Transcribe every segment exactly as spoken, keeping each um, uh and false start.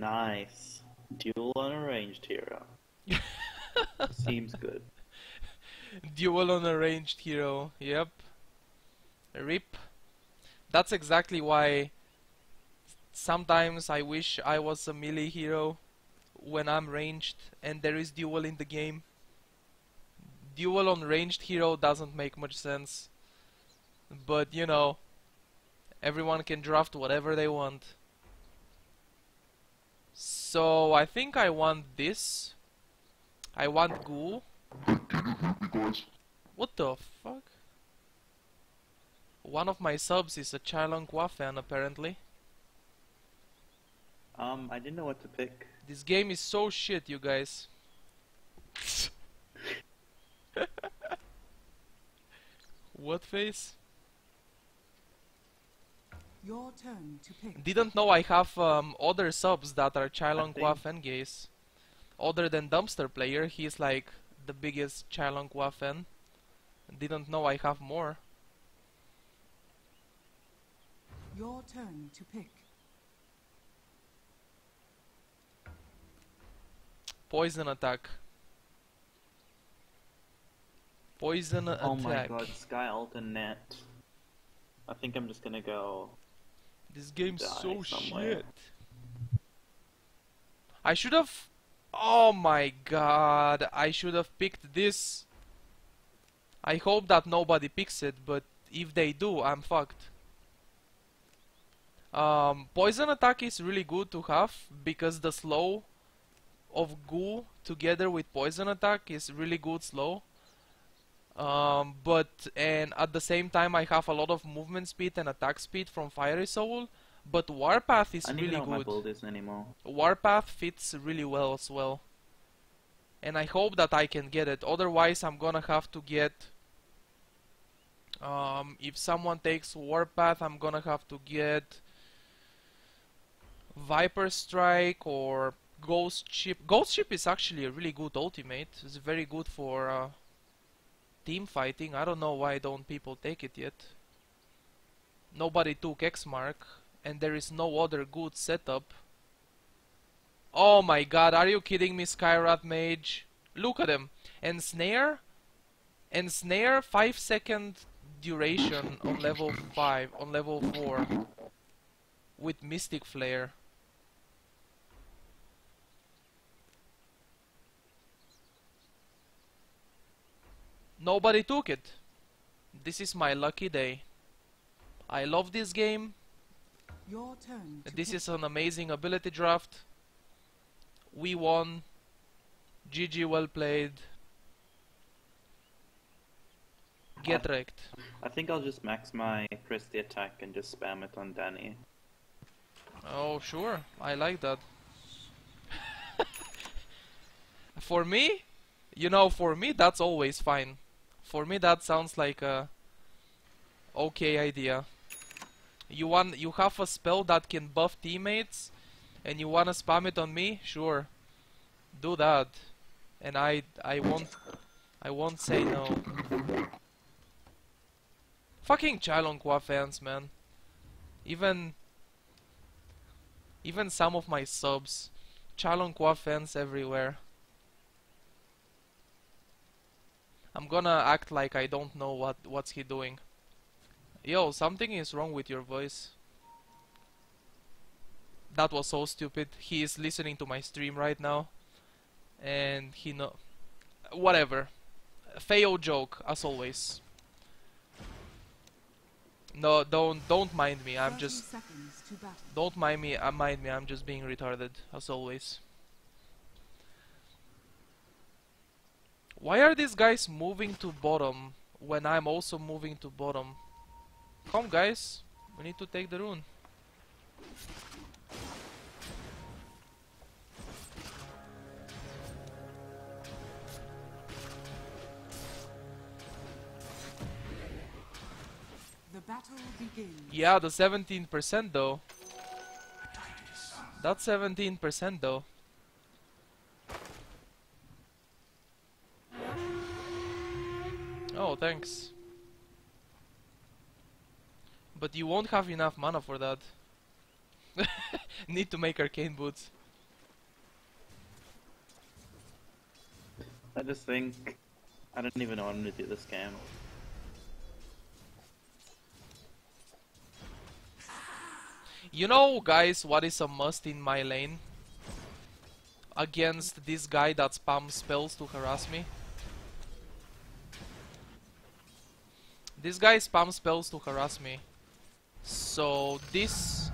Nice. Duel on a ranged hero. Seems good. Duel on a ranged hero, yep. Rip. That's exactly why sometimes I wish I was a melee hero when I'm ranged and there is duel in the game. Duel on ranged hero doesn't make much sense. But, you know, everyone can draft whatever they want. So, I think I want this. I want ghoul. What the fuck? One of my subs is a Charlong Hua fan, apparently. Um, I didn't know what to pick. This game is so shit, you guys. What face? Your turn to pick. Didn't know I have um, other subs that are Charlong Hua fan gays. Other than Dumpster Player, he's like the biggest Charlong Hua fan. Didn't know I have more. Your turn to pick. Poison attack. Poison attack. Oh my god, Sky Alt and Net. I think I'm just gonna go. This game's so somewhere. Shit. I should have. Oh my god, I should have picked this. I hope that nobody picks it, but if they do, I'm fucked. Um, poison attack is really good to have because the slow of goo together with poison attack is really good slow. Um, but and at the same time I have a lot of movement speed and attack speed from Fiery Soul, but Warpath is really good. I don't know what my build is anymore. Warpath fits really well as well, and I hope that I can get it. Otherwise, I'm gonna have to get. Um, if someone takes Warpath, I'm gonna have to get Viper Strike or Ghost Ship. Ghost Ship is actually a really good ultimate. It's very good for. Uh, Team fighting. I don't know why don't people take it yet. Nobody took X-Mark, and there is no other good setup. Oh my god, are you kidding me, Skywrath Mage? Look at them. And Snare? And Snare five second duration on level five, on level four. With Mystic Flare. Nobody took it. This is my lucky day. I love this game. Your turn. This is an amazing ability draft. We won. G G, well played. Get wrecked. I think I'll just max my Christie attack and just spam it on Danny. Oh, sure. I like that. For me? You know, for me, that's always fine. For me, that sounds like a okay idea. You want, you have a spell that can buff teammates, and you wanna spam it on me? Sure, do that, and I, I won't, I won't say no. Fucking Charlong Hua fans, man. Even, even some of my subs, Charlong Hua fans everywhere. I'm gonna act like I don't know what what's he doing. Yo, something is wrong with your voice. That was so stupid. He is listening to my stream right now, and he no. Whatever. Fail joke as always. No, don't don't mind me. I'm just. Don't mind me. I mind me. I'm just being retarded as always. Why are these guys moving to bottom when I'm also moving to bottom? Come guys, we need to take the rune. The battle begins. Yeah, the seventeen percent though. That's seventeen percent though. Oh, thanks. But you won't have enough mana for that. Need to make arcane boots. I just think I don't even know what I'm gonna do this game. You know, guys, what is a must in my lane against this guy that spams spells to harass me? This guy spams spells to harass me. So this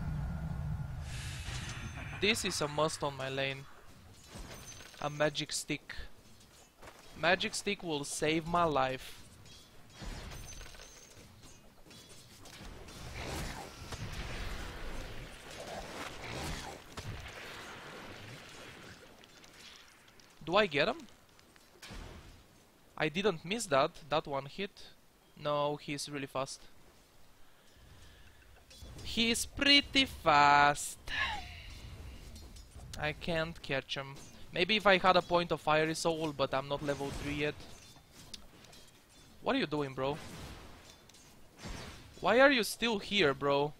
This is a must on my lane. A magic stick. Magic stick will save my life. Do I get him? I didn't miss that, that one hit. No, he's really fast. He's pretty fast. I can't catch him. Maybe if I had a point of fiery soul, but I'm not level three yet. What are you doing, bro? Why are you still here, bro?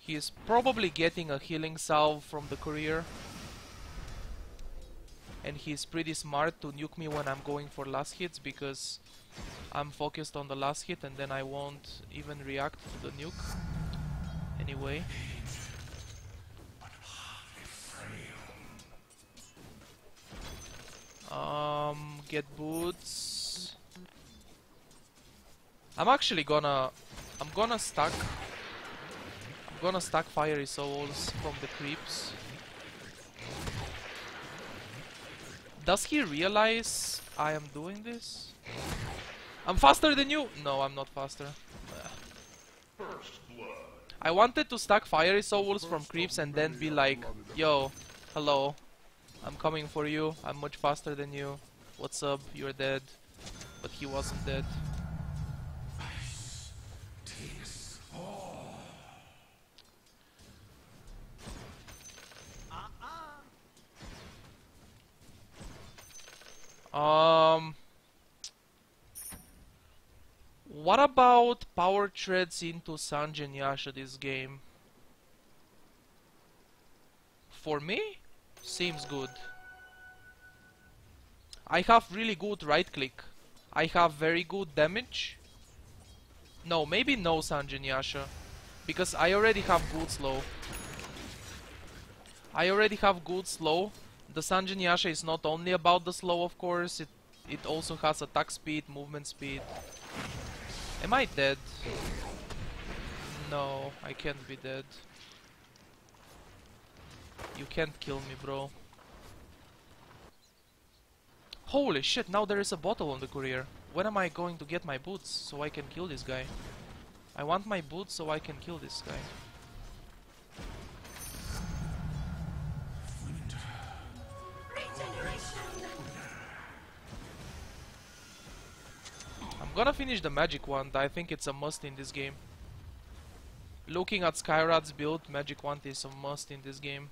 He is probably getting a healing salve from the courier. And he's pretty smart to nuke me when I'm going for last hits, because I'm focused on the last hit and then I won't even react to the nuke. Anyway. Um, get boots. I'm actually gonna... I'm gonna stack... I'm gonna stack fiery souls from the creeps. Does he realize I am doing this? I'm faster than you! No, I'm not faster. First blood. I wanted to stack fiery souls from creeps and then be like, yo, hello. I'm coming for you, I'm much faster than you. What's up, you're dead. But he wasn't dead. Um, what about power threads into Sanji and Yasha this game? For me? Seems good. I have really good right click. I have very good damage. No, maybe no Sanji and Yasha, because I already have good slow. I already have good slow. The Sanji and Yasha is not only about the slow, of course. It it also has attack speed, movement speed. Am I dead? No, I can't be dead. You can't kill me, bro. Holy shit, now there is a bottle on the courier. When am I going to get my boots so I can kill this guy? I want my boots so I can kill this guy. I'm gonna finish the magic wand. I think it's a must in this game. Looking at Skyrat's build, magic wand is a must in this game.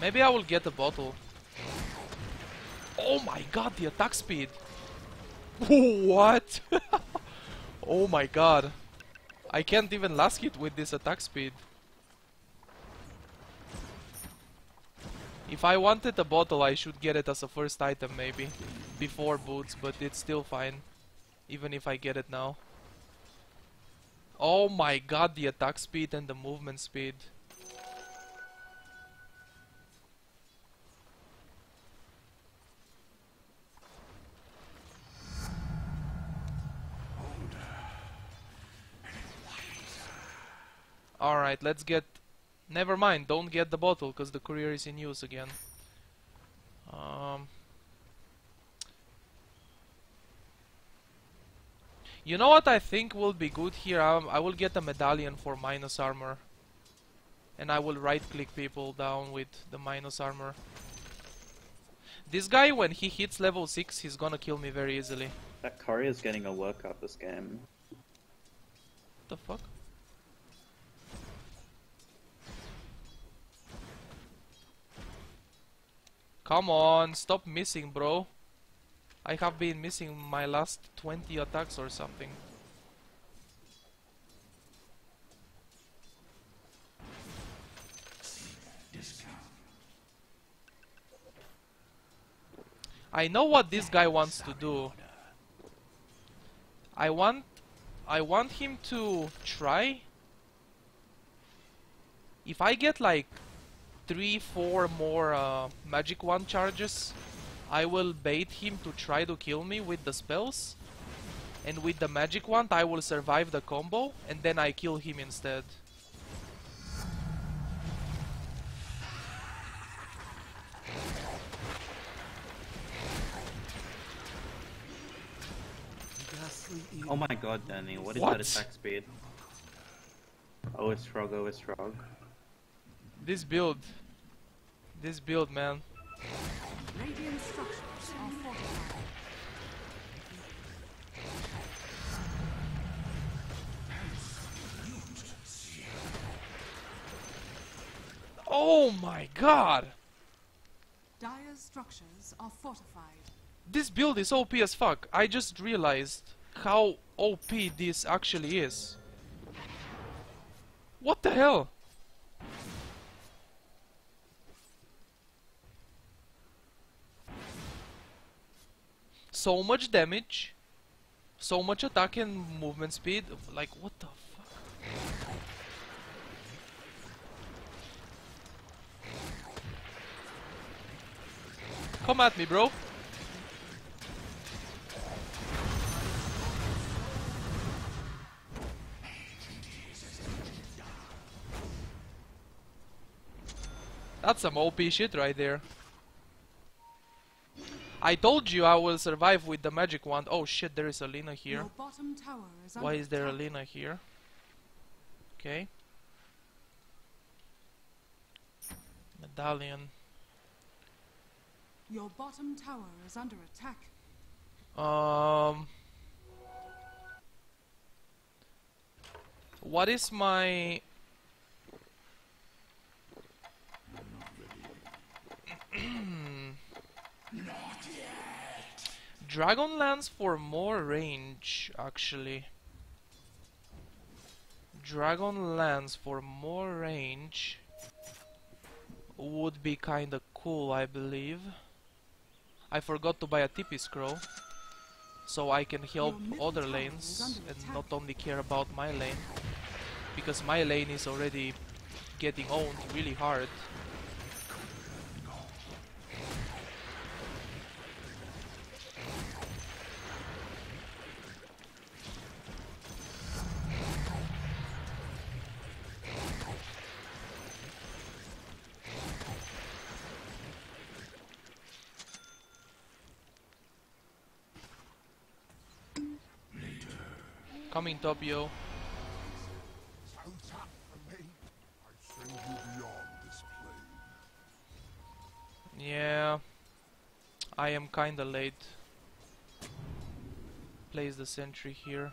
Maybe I will get a bottle. Oh my god, the attack speed! What? Oh my god. I can't even last hit with this attack speed. If I wanted a bottle, I should get it as a first item maybe. Before boots, but it's still fine. Even if I get it now. Oh my god, the attack speed and the movement speed. Alright, let's get... Never mind, don't get the bottle, because the courier is in use again. Um... You know what I think will be good here? I, I will get a medallion for minus armor. And I will right-click people down with the minus armor. This guy, when he hits level six, he's gonna kill me very easily. That courier is getting a workout this game. The fuck? Come on, stop missing, bro. I have been missing my last twenty attacks or something. I know what this guy wants to do. I want I want him to try. If I get like three, four more uh, magic wand charges, I will bait him to try to kill me with the spells, and with the magic wand I will survive the combo and then I kill him instead. Oh my god, Danny, what is what? that attack speed? Oh, it's frog, oh, it's frog. This build. This build, man. Oh my god! Dire's structures are fortified. This build is O P as fuck. I just realized how O P this actually is. What the hell? So much damage, so much attack and movement speed, like what the fuck? Come at me, bro. That's some O P shit right there. I told you I will survive with the magic wand. Oh shit, there is a Lina here. Is Why is there a Lina here? Okay. Medallion. Your bottom tower is under attack. Um What is my Dragon Lance for more range, actually. Dragon Lance for more range would be kinda cool, I believe. I forgot to buy a T P scroll, so I can help other lanes and not only care about my lane, because my lane is already getting owned really hard. Coming, Topio. Yeah, I am kinda late. Place the sentry here.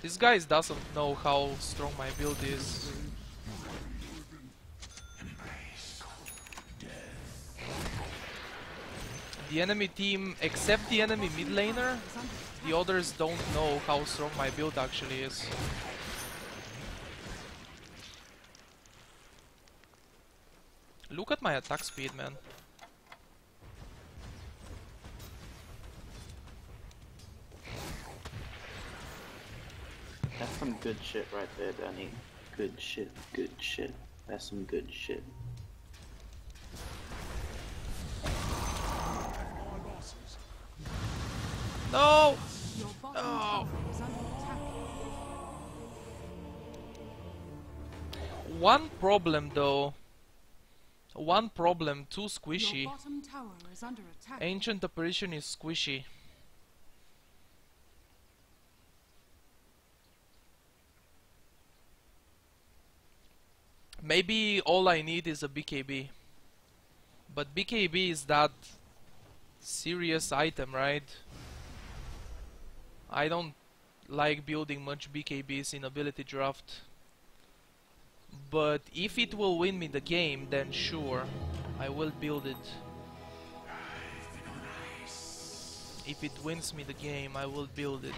This guy doesn't know how strong my build is. The enemy team, except the enemy mid laner, the others don't know how strong my build actually is. Look at my attack speed, man. That's some good shit right there, Danny. Good shit, good shit. That's some good shit. No! No! One problem though. One problem, too squishy. Ancient Apparition is squishy. Maybe all I need is a B K B. But B K B is that serious item, right? I don't like building much B K Bs in ability draft, but if it will win me the game, then sure, I will build it. If it wins me the game, I will build it.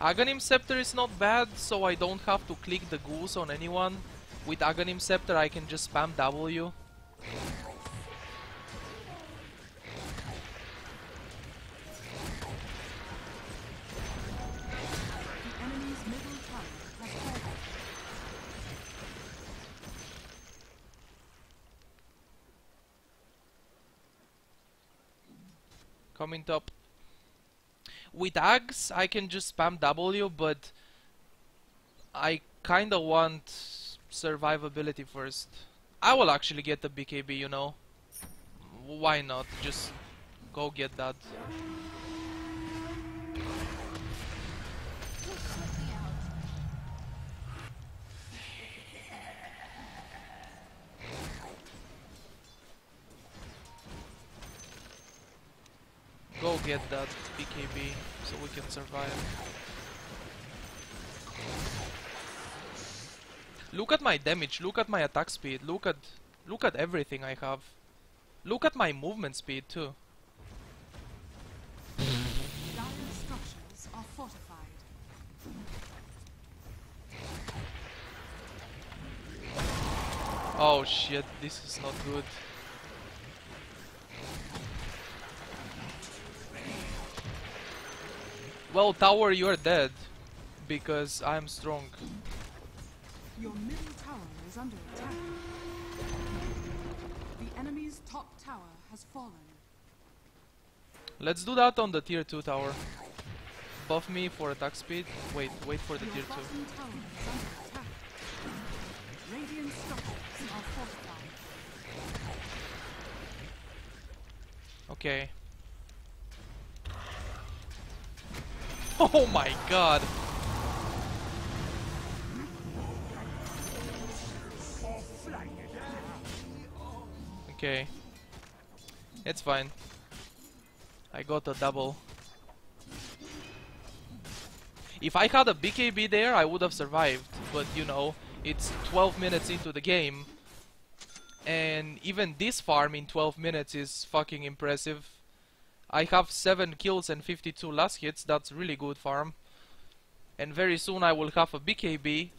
Aghanim Scepter is not bad, so I don't have to click the ghouls on anyone. With Aghanim Scepter I can just spam W. Coming top. With Ags, I can just spam W, but I kinda want survivability first. I will actually get the B K B, you know. Why not? Just go get that. Go get that B K B so we can survive. Look at my damage, look at my attack speed, look at look at everything I have. Look at my movement speed too. Dying structures are fortified. Oh shit, this is not good. Well, tower, you're dead, because I'm strong. Your middle tower is under attack. The enemy's top tower has fallen. Let's do that on the tier two tower. Buff me for attack speed. Wait, wait for the Your tier two. Radiant structures are fortified. Okay. Oh my god! Okay. It's fine. I got a double. If I had a B K B there, I would have survived. But you know, it's twelve minutes into the game. And even this farm in twelve minutes is fucking impressive. I have seven kills and fifty-two last hits, that's really good farm. And very soon I will have a B K B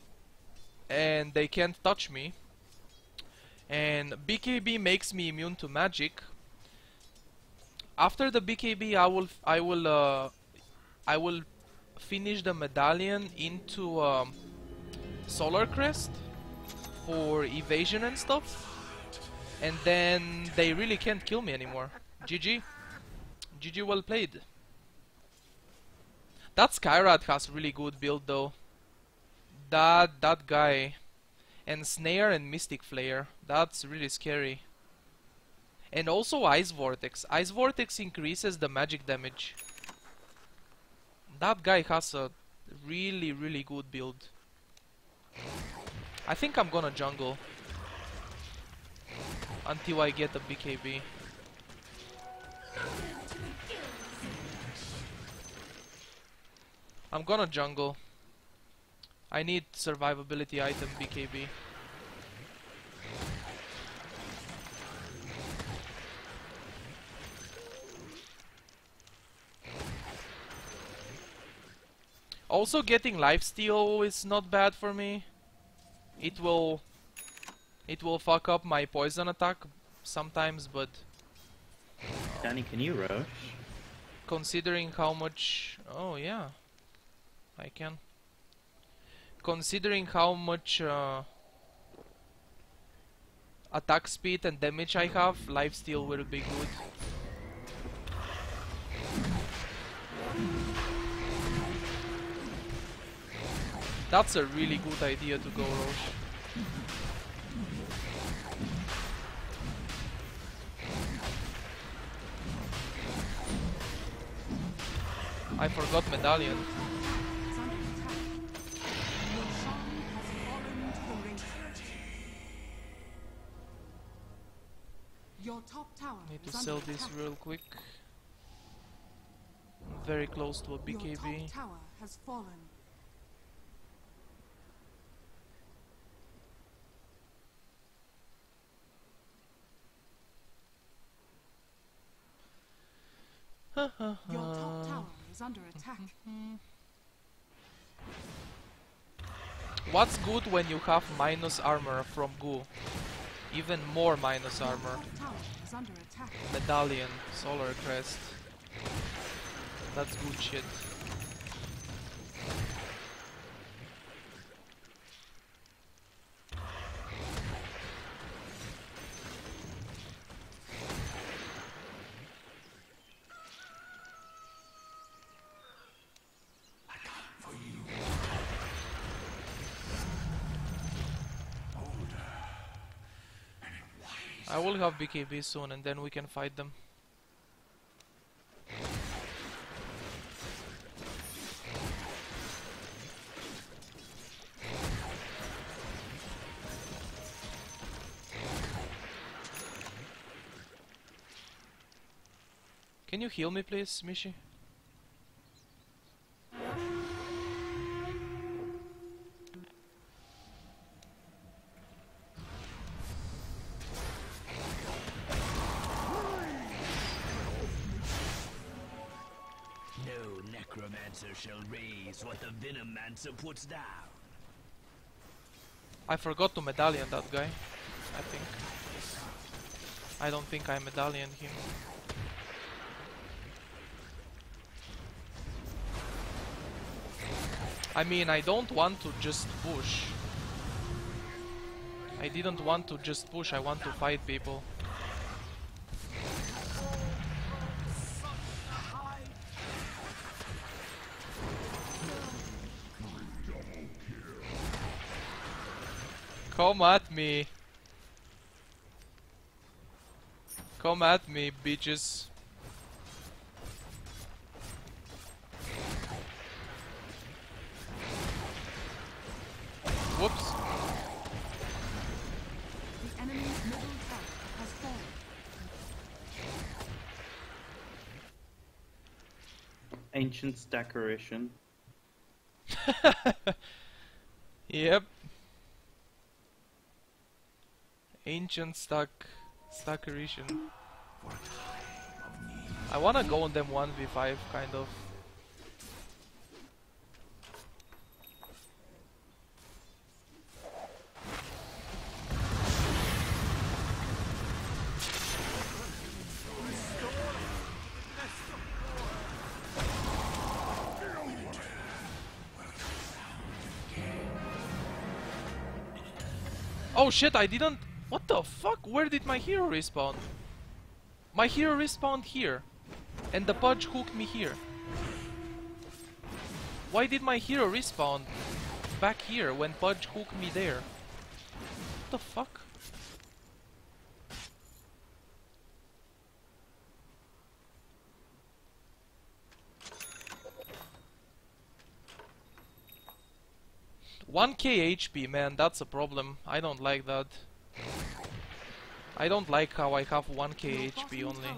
and they can't touch me. And B K B makes me immune to magic. After the B K B I will I will uh, I will finish the medallion into um, Solar Crest for evasion and stuff. And then they really can't kill me anymore. G G. G G, well played. That Skyrat has really good build though. That that guy. And Snare and Mystic Flare. That's really scary. And also Ice Vortex. Ice Vortex increases the magic damage. That guy has a really really good build. I think I'm gonna jungle. Until I get a B K B. I'm gonna jungle. I need survivability item B K B. Also getting lifesteal is not bad for me. It will it will fuck up my poison attack sometimes, but Danny, can you row? Considering how much oh yeah. I can. Considering how much uh, attack speed and damage I have, lifesteal will be good. That's a really good idea to go Roche. I forgot medallion. Your top tower need to sell this real quick. I'm very close to a B K B. Your top tower has fallen. Your top tower is under attack. What's good when you have minus armor from Goo? Even more minus armor. Medallion, Solar Crest. That's good shit. I will have B K B soon and then we can fight them. Can you heal me please, Mishi? Shall raise what the Venomancer puts down. I forgot to medallion that guy, I think. I don't think I medallion him. I mean, I don't want to just push. I didn't want to just push, I want to fight people. Come at me. Come at me, bitches. Whoops. The enemy's middle tower has fallen. Ancient's decoration. Yep. Ancient stack, stackeration. I wanna go on them one v five, kind of. Oh shit, I didn't. What the fuck? Where did my hero respawn? My hero respawned here. And the Pudge hooked me here. Why did my hero respawn back here when Pudge hooked me there? What the fuck? one K H P, man, that's a problem. I don't like that. I don't like how I have one K H P only.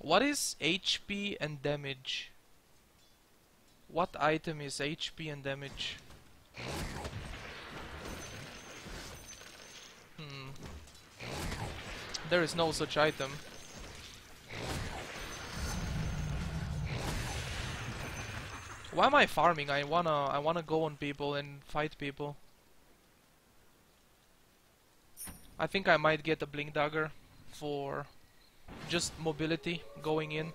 What is H P and damage? What item is H P and damage? Hmm. There is no such item. Why am I farming? I wanna I wanna go on people and fight people. I think I might get a blink dagger for just mobility, going in,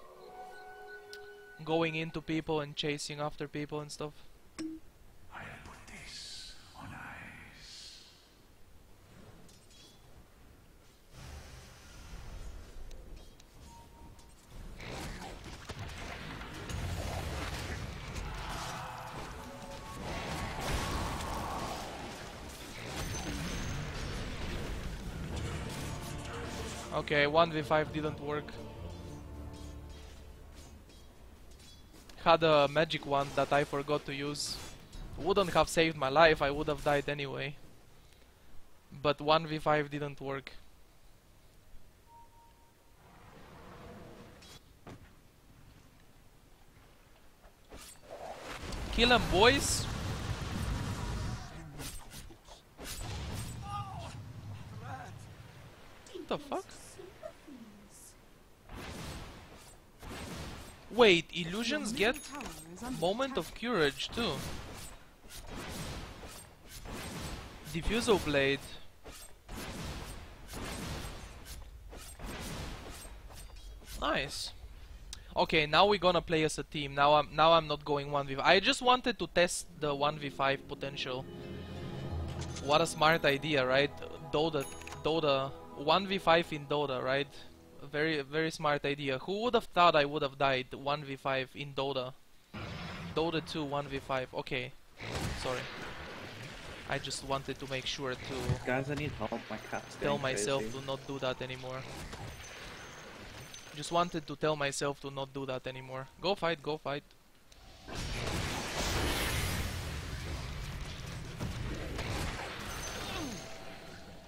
going into people and chasing after people and stuff. I'll put this on ice. Okay, one v five didn't work. had a magic wand that I forgot to use, wouldn't have saved my life, I would have died anyway. But one v five didn't work. Kill them, boys! What the fuck? Wait, illusions get moment of courage too. Diffusal blade. Nice. Okay, now we're gonna play as a team. Now I'm now I'm not going one v five. I just wanted to test the one v five potential. What a smart idea, right? Dota, Dota, one v five in Dota, right? Very, very smart idea. Who would have thought I would have died one v five in Dota? Dota two one v five. Okay, sorry. I just wanted to make sure to guys, I need help. My cat's tell myself crazy. to not do that anymore. Just wanted to tell myself to not do that anymore. Go fight, go fight.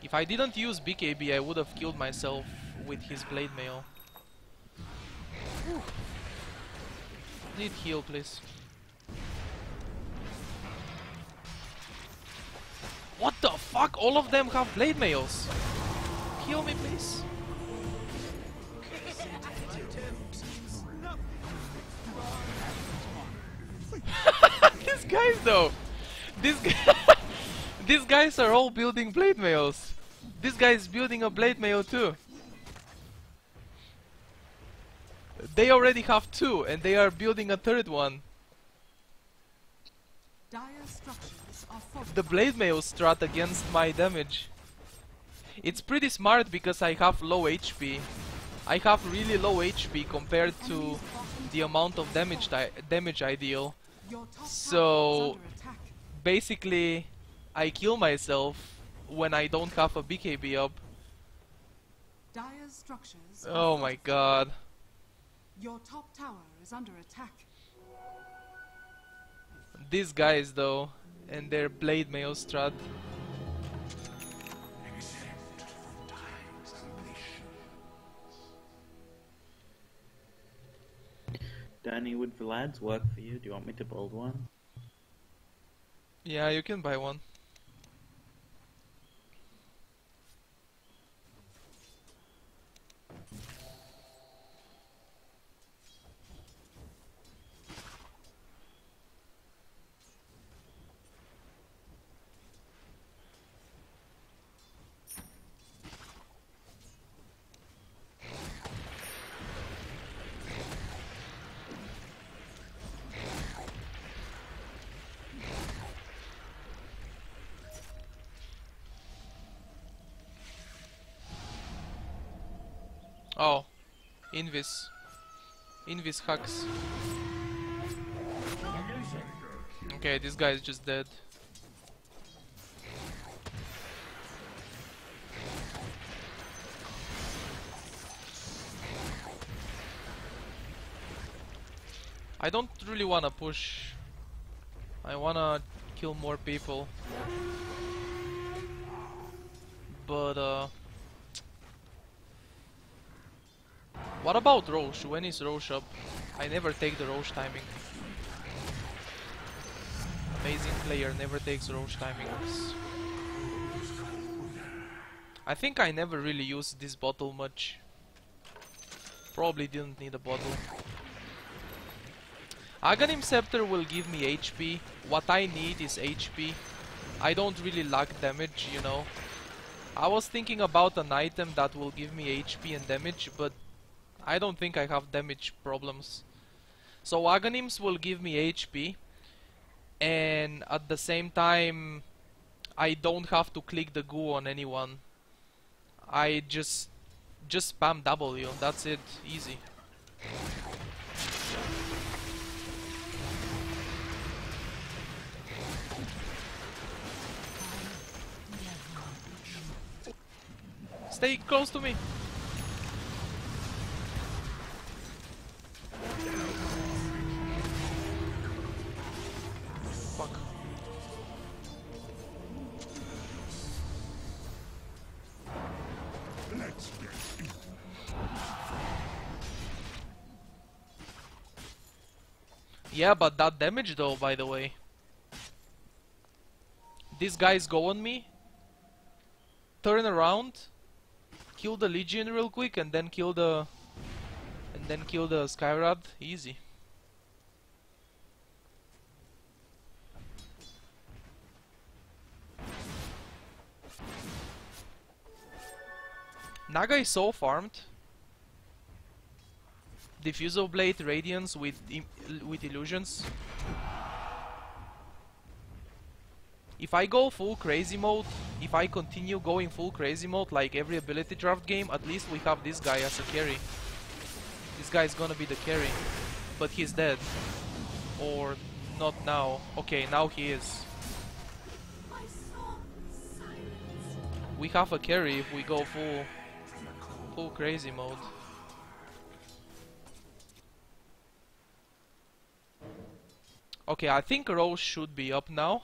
If I didn't use B K B, I would have killed myself with his blade mail. Need heal, please. What the fuck? All of them have blade mails. Heal me, please. These guys, though. These guys. These guys are all building blade mails. This guy is building a blade mail too. They already have two, and they are building a third one. The blade mail strat against my damage. It's pretty smart because I have low H P. I have really low H P compared to the amount of damage damage I deal. So basically, I kill myself when I don't have a B K B up. Oh my god. Your top tower is under attack. These guys though, and their blade mail strat. Danny, would Vlad's work for you? Do you want me to build one? Yeah, you can buy one. Oh, Invis. Invis hacks. Okay, this guy is just dead. I don't really wanna push. I wanna kill more people. But uh... what about Roche? When is Roche up? I never take the Roche timing. Amazing player never takes Roche timings. I think I never really used this bottle much. Probably didn't need a bottle. Aghanim Scepter will give me H P. What I need is H P. I don't really lack damage, you know. I was thinking about an item that will give me H P and damage, but I don't think I have damage problems. So Aghanims will give me H P, and at the same time I don't have to click the goo on anyone. I just just spam W, that's it, easy. Stay close to me. Yeah, but that damage though, by the way. These guys go on me, turn around, kill the Legion real quick, and then kill the and then kill the Skyrad. Easy. Naga is so farmed. Diffusal Blade, Radiance with with illusions. If I go full crazy mode, if I continue going full crazy mode like every ability draft game, at least we have this guy as a carry. This guy is gonna be the carry, but he's dead. Or not now. Okay, now he is. We have a carry if we go full full crazy mode. Okay, I think Rose should be up now.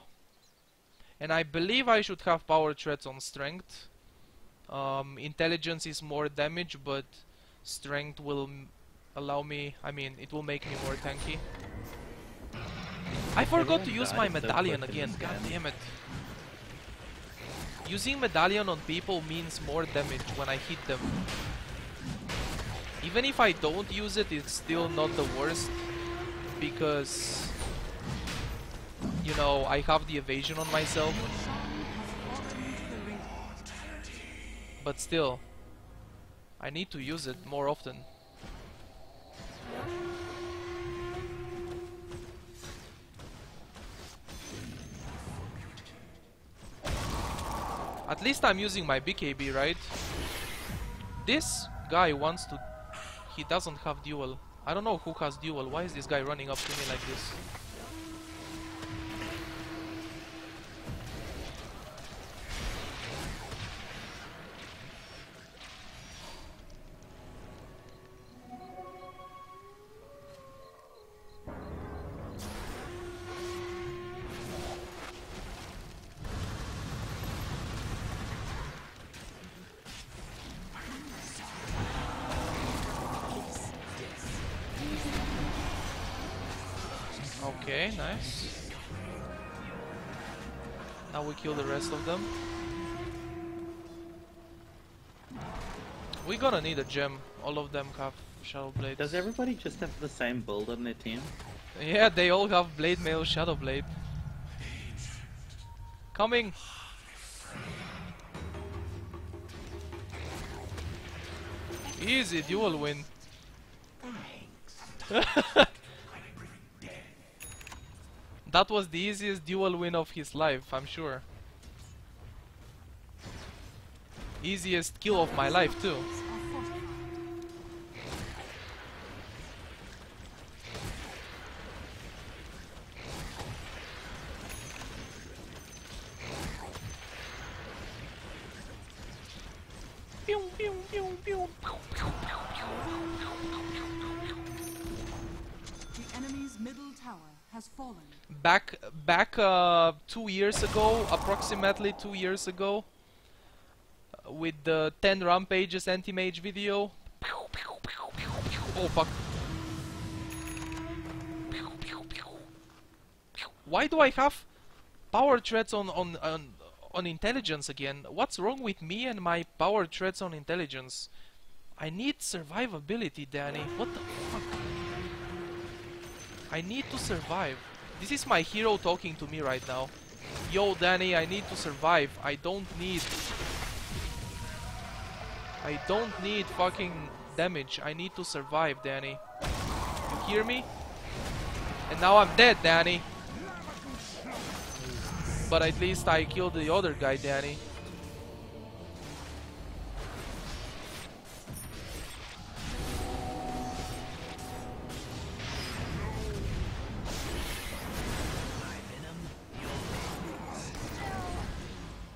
And I believe I should have power threats on strength. Um, intelligence is more damage, but strength will m allow me... I mean, it will make me more tanky. I forgot to use my medallion again, god damn it. Using medallion on people means more damage when I hit them. Even if I don't use it, it's still not the worst. Because... you know, I have the evasion on myself, but still, I need to use it more often. At least I'm using my B K B, right? This guy wants to... he doesn't have duel. I don't know who has duel. Why is this guy running up to me like this? Okay, nice. Now we kill the rest of them. We're gonna need a gem. All of them have Shadow Blade. Does everybody just have the same build on their team? Yeah, they all have Blade Mail, Shadow Blade. Coming! Easy, duel win. That was the easiest duel win of his life, I'm sure. Easiest kill of my life, too. Back, back uh, two years ago, approximately two years ago, with the ten Rampages anti-mage video. Oh fuck. Why do I have power threats on, on, on, on intelligence again? What's wrong with me and my power threats on intelligence? I need survivability, Danny. What the fuck? I need to survive. This is my hero talking to me right now. Yo, Danny, I need to survive. I don't need... I don't need fucking damage. I need to survive, Danny. You hear me? And now I'm dead, Danny. But at least I killed the other guy, Danny.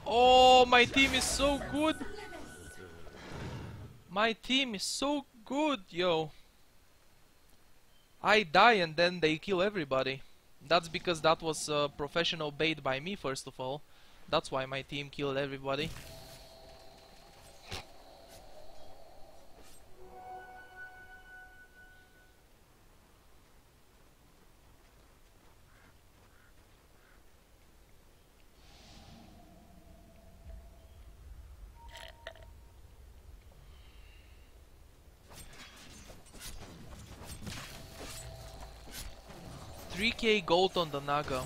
Oh, my team is so good. My team is so good, yo. I die and then they kill everybody. That's because that was a professional bait by me, first of all. That's why my team killed everybody. twelve K gold on the Naga.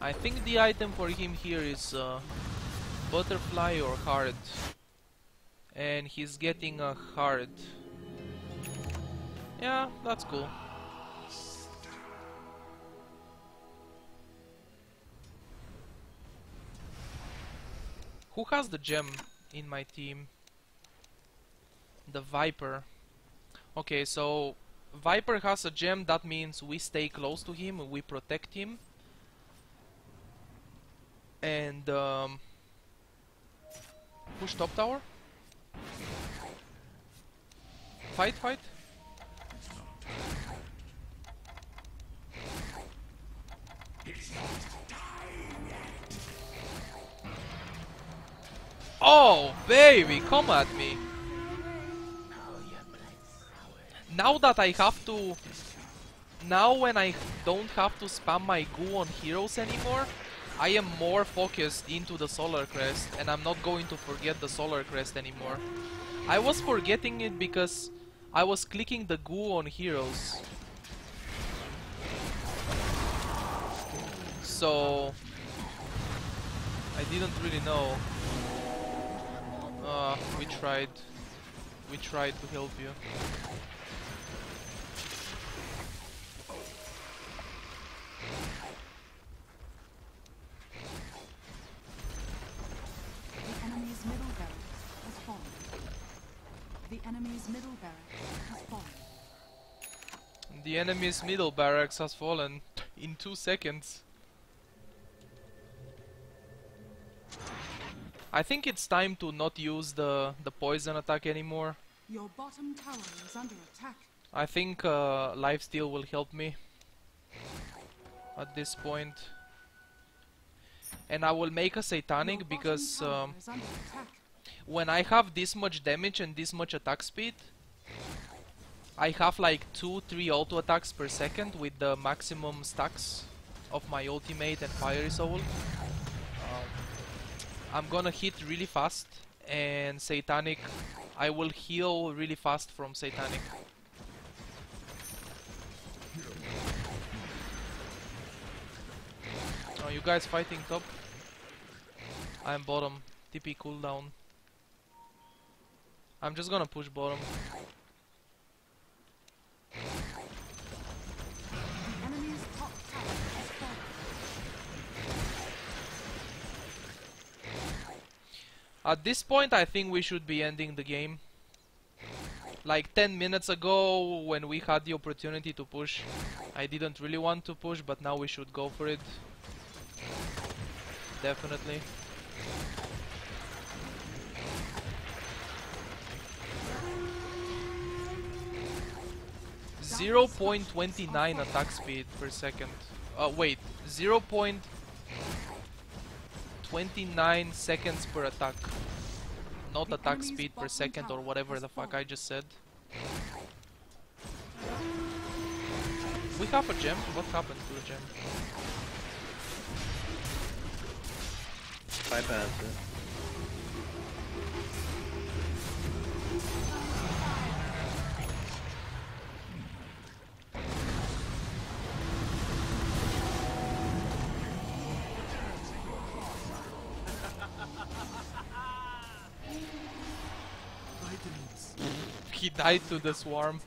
I think the item for him here is uh, butterfly or heart, and he's getting a heart. Yeah, that's cool. Who has the gem in my team? The Viper. Okay, so Viper has a gem, that means we stay close to him, we protect him. And um, push top tower. Fight, fight. Oh, baby, come at me. Now that I have to... Now when I don't have to spam my goo on heroes anymore, I am more focused into the Solar Crest, and I'm not going to forget the Solar Crest anymore. I was forgetting it because I was clicking the goo on heroes. So... I didn't really know. Uh, we tried. We tried to help you. The enemy's middle barracks has fallen. The enemy's middle barracks has fallen. The enemy's middle barracks has fallen in two seconds. I think it's time to not use the the poison attack anymore. Your bottom tower is under attack. I think uh, lifesteal will help me at this point, and I will make a satanic because um, when I have this much damage and this much attack speed, I have like two, three auto attacks per second with the maximum stacks of my ultimate and fiery soul. I'm gonna hit really fast, and Satanic, I will heal really fast from Satanic. Are you guys fighting top? I'm bottom. T P cooldown. I'm just gonna push bottom. At this point, I think we should be ending the game. Like ten minutes ago, when we had the opportunity to push, I didn't really want to push, but now we should go for it. Definitely. zero point two nine attack speed per second. Uh, wait, zero point two nine seconds per attack. Not attack speed per second or whatever the fuck I just said. We have a gem? What happened to the gem? Bypass it. He died to the swarm.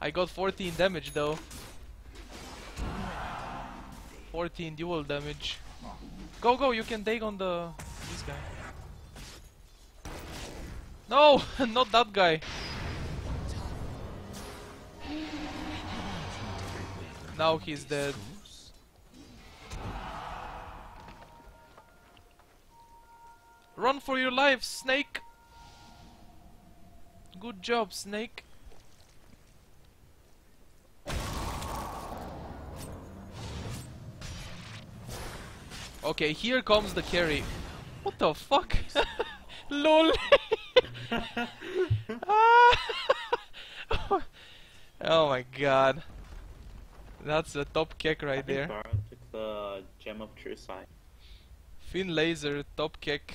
I got fourteen damage though. fourteen dual damage. Go, go, you can take on the... this guy. No! Not that guy! Now he's dead. Run for your life, Snake! Good job, Snake. Okay, here comes the carry. What the fuck? LOL. Oh my god. That's a top kick right I think there. Baron took the gem of true sight. Fin laser, top kick.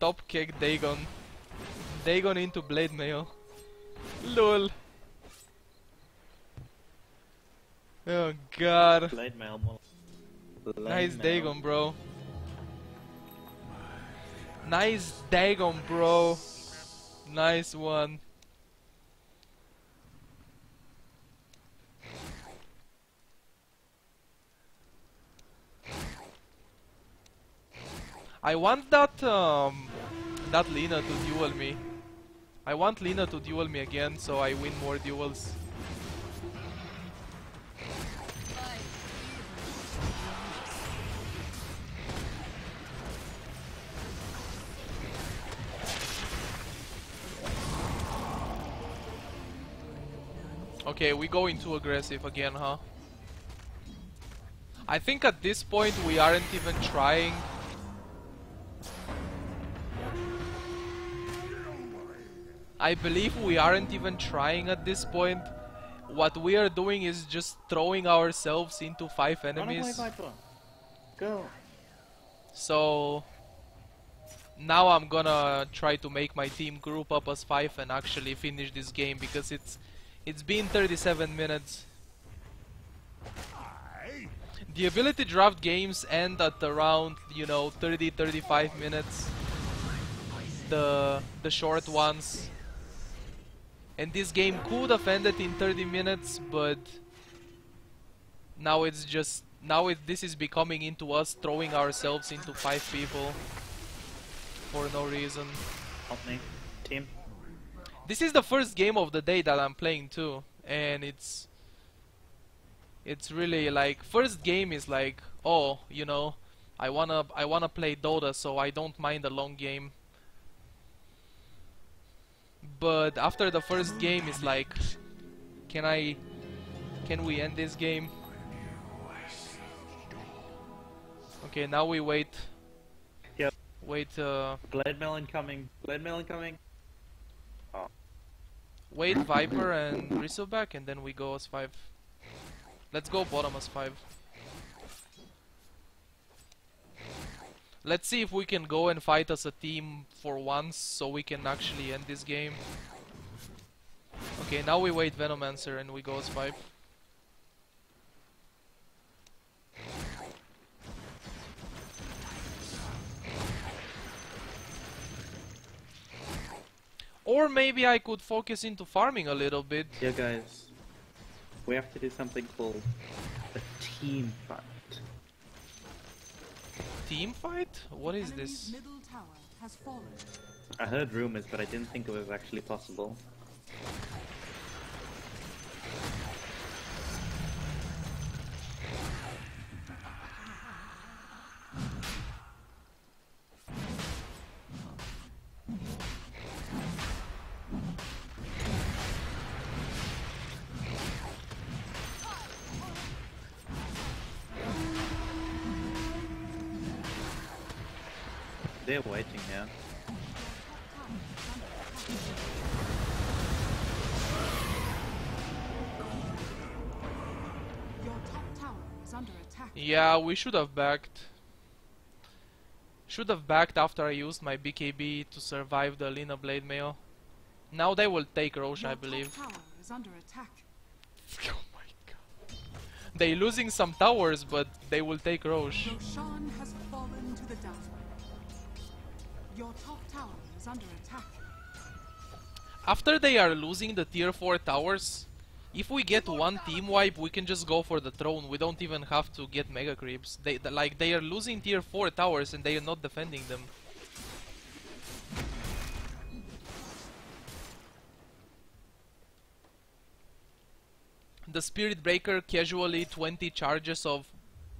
Top kick Dagon. Dagon into Blade Mail. LOL. Oh god. Blade Mail. Blade nice mail. Dagon, bro. Nice Dagon, bro. Nice one. I want that um, that Lina to duel me. I want Lina to duel me again, so I win more duels. Okay, we going too aggressive again, huh? I think at this point we aren't even trying. I believe we aren't even trying at this point. What we are doing is just throwing ourselves into five enemies. Go. So now I'm gonna try to make my team group up as five and actually finish this game, because it's it's been thirty-seven minutes. The ability draft games end at around, you know, thirty to thirty-five minutes. The the short ones. And this game could have ended in thirty minutes, but now it's just now it this is becoming into us throwing ourselves into five people for no reason. Help me, team. This is the first game of the day that I'm playing too, and it's it's really like first game is like, oh, you know, I wanna I wanna play Dota, so I don't mind a long game. But after the first game, it's like, can I, can we end this game? Okay, now we wait. Yep. Wait. Uh, Blade Melon coming. Blade Melon coming. Oh. Wait, Viper and Bristle back, and then we go as five. Let's go bottom as five. Let's see if we can go and fight as a team for once, so we can actually end this game. Okay, now we wait Venomancer and we go as five. Or maybe I could focus into farming a little bit. Yeah guys, we have to do something called a team fight. Team fight? What is this? Middle tower has fallen. I heard rumors, but I didn't think it was actually possible. They're waiting now. Your top tower is under attack. Yeah, we should have backed. Should have backed after I used my B K B to survive the Lina Blade Mail. Now they will take Roche, I believe. Your top tower is under attack. Oh my god. They're losing some towers, but they will take Roche. Roshan has fallen to the down. Your top tower is under attack. After they are losing the tier four towers, if we get one team wipe, we can just go for the throne. We don't even have to get mega creeps. They the, like they are losing tier four towers and they are not defending them. The Spirit Breaker casually twenty charges of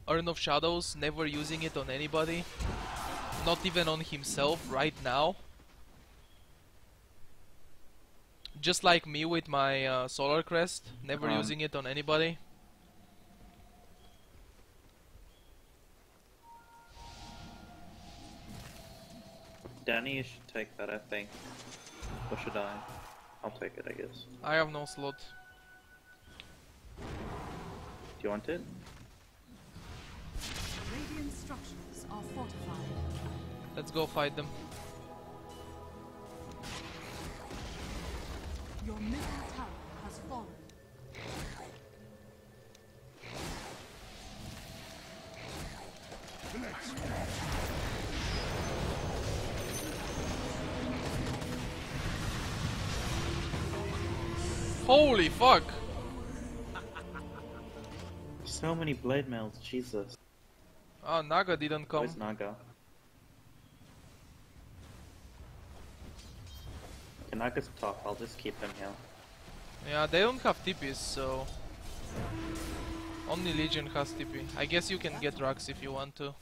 Urn of Shadows, never using it on anybody. Not even on himself right now. Just like me with my uh, Solar Crest, never um. using it on anybody. Danny, you should take that, I think. Or should I? I'll take it, I guess. I have no slot. Do you want it? Radiant structures are fortified. Let's go fight them. Your middle tower has fallen. Holy fuck! So many blade mails, Jesus. Ah, oh, Naga didn't come. Where's Naga? Can Naga's top, I'll just keep them here. Yeah, they don't have T Ps, so... only Legion has T P. I guess you can get Rax if you want to.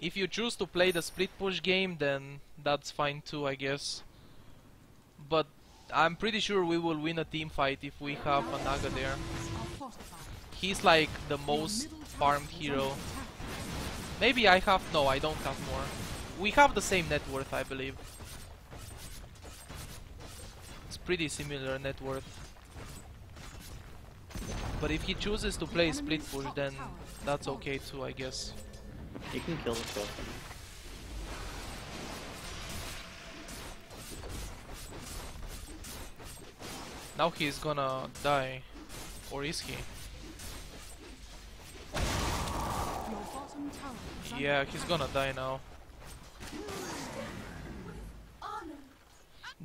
If you choose to play the split push game, then that's fine too, I guess. But I'm pretty sure we will win a team fight if we have a Naga there. He's like the most farmed hero. Maybe I have... no, I don't have more. We have the same net worth, I believe. It's pretty similar net worth. But if he chooses to play split push, then that's okay too, I guess. You can kill the trophy. Now he's gonna die. Or is he? Yeah, he's gonna die now.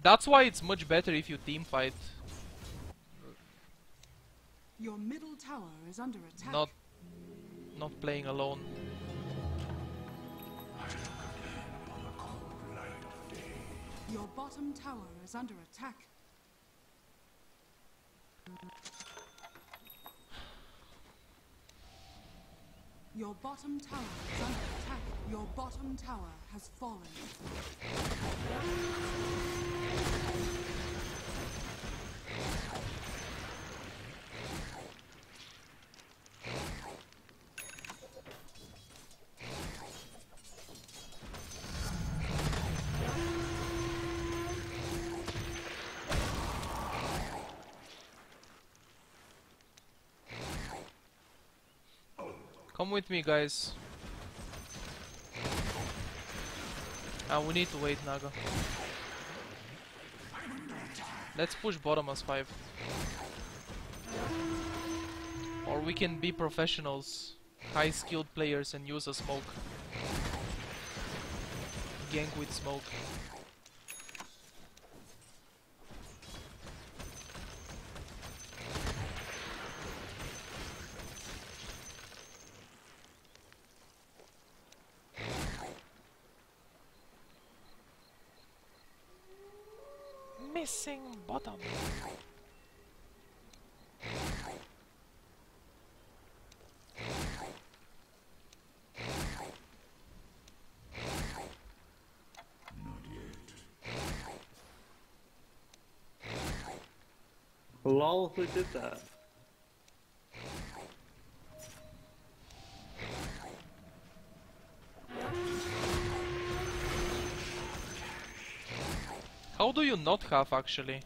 That's why it's much better if you team fight. Your middle tower is under attack. Not, not playing alone. Your bottom tower is under attack. Your bottom tower is under attack. Your bottom tower has fallen. Come with me, guys. Ah, we need to wait, Naga. Let's push bottom as five. Or we can be professionals, high skilled players, and use a smoke. Gank with smoke. Missing bottom. Not yet. Lol, who did that? How do you not have, actually,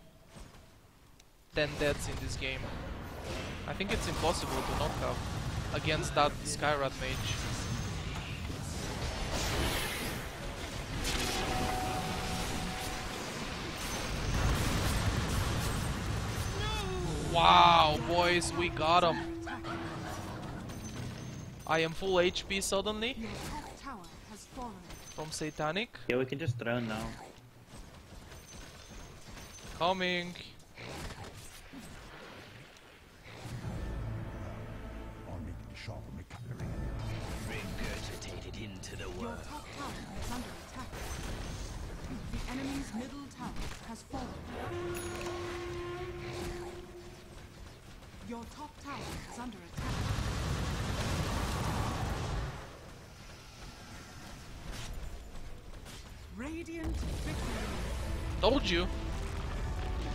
ten deaths in this game? I think it's impossible to not have against that Skyrad mage. No! Wow, boys, we got him! I am full H P suddenly. From Satanic. Yeah, we can just drone now. Coming. Regurgitated into the world. Your top tower is under attack. The enemy's middle tower has fallen. Your top tower is under attack. Radiant victory. Told you.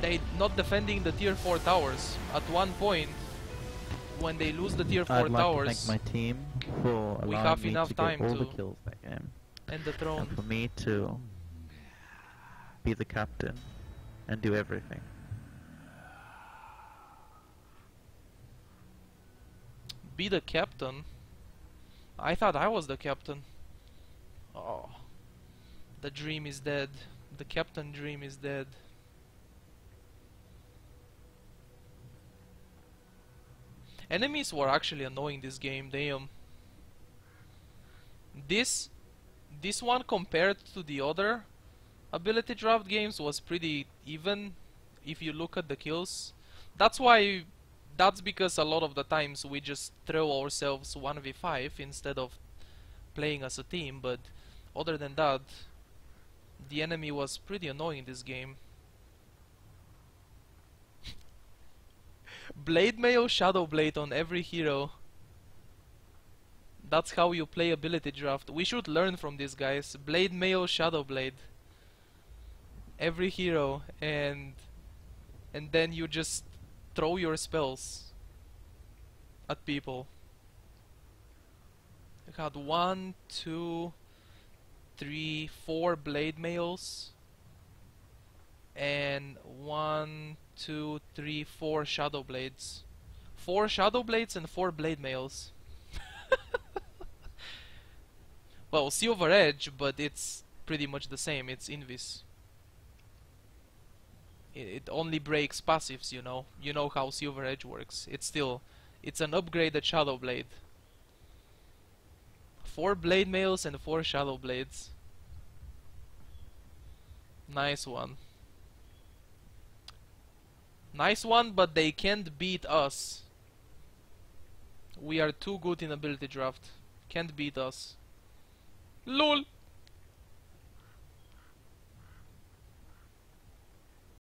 They not defending the tier four towers. At one point, when they lose the tier four I'd like towers, to thank my team for we have me enough to time all to the kills that game. And the throne. And for me to be the captain and do everything. Be the captain? I thought I was the captain. Oh, the dream is dead. The captain dream is dead. Enemies were actually annoying this game, damn. This this one compared to the other ability draft games was pretty even if you look at the kills. That's why that's because a lot of the times we just throw ourselves one v five instead of playing as a team, but other than that, the enemy was pretty annoying this game. Blade Mail, Shadow Blade on every hero. That's how you play ability draft. We should learn from these guys. Blade Mail, Shadow Blade. Every hero, and and then you just throw your spells at people. I had one, two, three, four blade mails, and one, two, three, four shadow blades. Four shadow blades and four blade mails. Well, Sea Over Edge, but it's pretty much the same. It's Invis. It only breaks passives, you know. You know how Sea Over Edge works. It's still, it's an upgraded Shadow Blade. Four blade mails and four shadow blades. Nice one. Nice one, but they can't beat us. We are too good in ability draft. Can't beat us. LOL.